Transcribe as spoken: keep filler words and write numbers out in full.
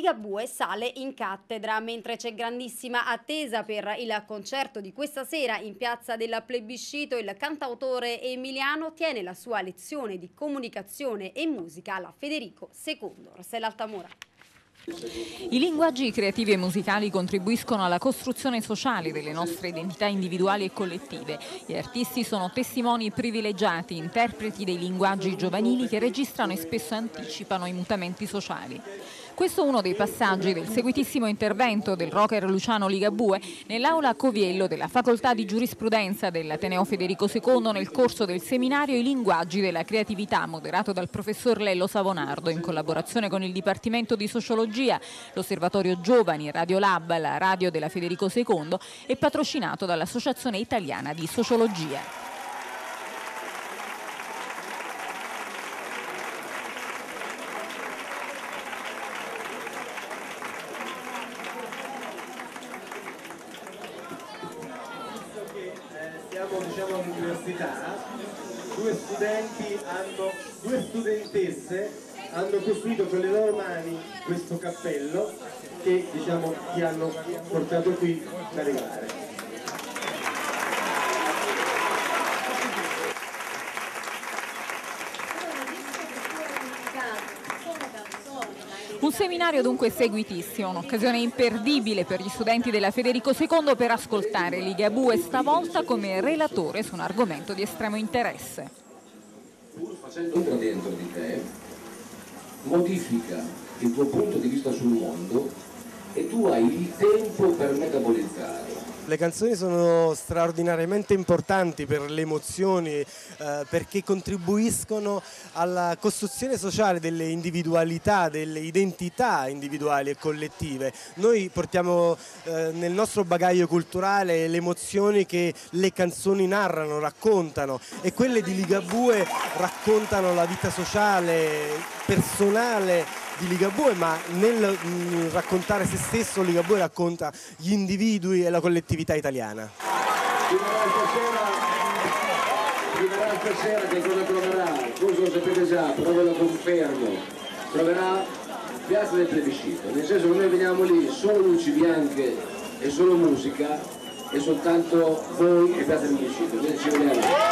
Ligabue sale in cattedra, mentre c'è grandissima attesa per il concerto di questa sera in Piazza del Plebiscito. Il cantautore emiliano tiene la sua lezione di comunicazione e musica alla Federico secondo. Rossella Altamura. I linguaggi creativi e musicali contribuiscono alla costruzione sociale delle nostre identità individuali e collettive. Gli artisti sono testimoni privilegiati, interpreti dei linguaggi giovanili che registrano e spesso anticipano i mutamenti sociali. Questo è uno dei passaggi del seguitissimo intervento del rocker Luciano Ligabue nell'aula Coviello della Facoltà di Giurisprudenza dell'Ateneo Federico secondo nel corso del seminario I linguaggi della creatività, moderato dal professor Lello Savonardo in collaborazione con il Dipartimento di Sociologia, l'Osservatorio Giovani, Radio Lab, la radio della Federico secondo e patrocinato dall'Associazione Italiana di Sociologia. Siamo diciamo all'università, due studenti hanno, due studentesse hanno costruito con le loro mani questo cappello che diciamo ti hanno portato qui ad arrivare. Un seminario dunque seguitissimo, un'occasione imperdibile per gli studenti della Federico secondo per ascoltare Ligabue, stavolta come relatore su un argomento di estremo interesse. Pur facendo dentro di te, modifica il tuo punto di vista sul mondo e tu hai il tempo per metabolizzare. Le canzoni sono straordinariamente importanti per le emozioni, eh, perché contribuiscono alla costruzione sociale delle individualità, delle identità individuali e collettive. Noi portiamo eh, nel nostro bagaglio culturale le emozioni che le canzoni narrano, raccontano, e quelle di Ligabue raccontano la vita sociale, personale di Ligabue, ma nel mh, raccontare se stesso Ligabue racconta gli individui e la collettività italiana. Arriverà stasera che cosa troverà? Voi lo sapete già, però ve lo confermo. Troverà Piazza del Plebiscito, nel senso che noi veniamo lì solo luci bianche e solo musica e soltanto voi e Piazza del Plebiscito. Noi ci vediamo.